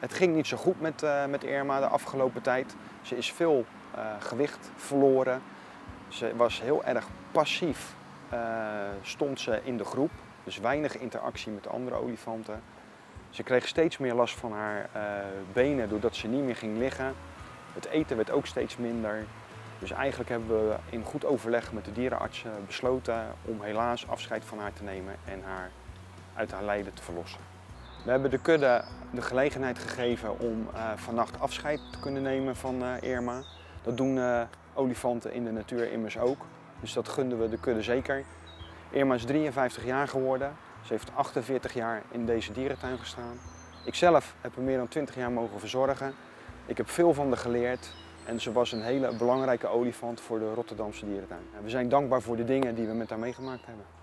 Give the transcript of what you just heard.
Het ging niet zo goed met Irma de afgelopen tijd. Ze is veel gewicht verloren. Ze was heel erg passief, stond ze in de groep. Dus weinig interactie met andere olifanten. Ze kreeg steeds meer last van haar benen doordat ze niet meer ging liggen. Het eten werd ook steeds minder. Dus eigenlijk hebben we in goed overleg met de dierenarts besloten om helaas afscheid van haar te nemen en haar uit haar lijden te verlossen. We hebben de kudde de gelegenheid gegeven om vannacht afscheid te kunnen nemen van Irma. Dat doen olifanten in de natuur immers ook. Dus dat gunden we de kudde zeker. Irma is 53 jaar geworden. Ze heeft 48 jaar in deze dierentuin gestaan. Ikzelf heb er meer dan 20 jaar mogen verzorgen. Ik heb veel van haar geleerd. En ze was een hele belangrijke olifant voor de Rotterdamse dierentuin. En we zijn dankbaar voor de dingen die we met haar meegemaakt hebben.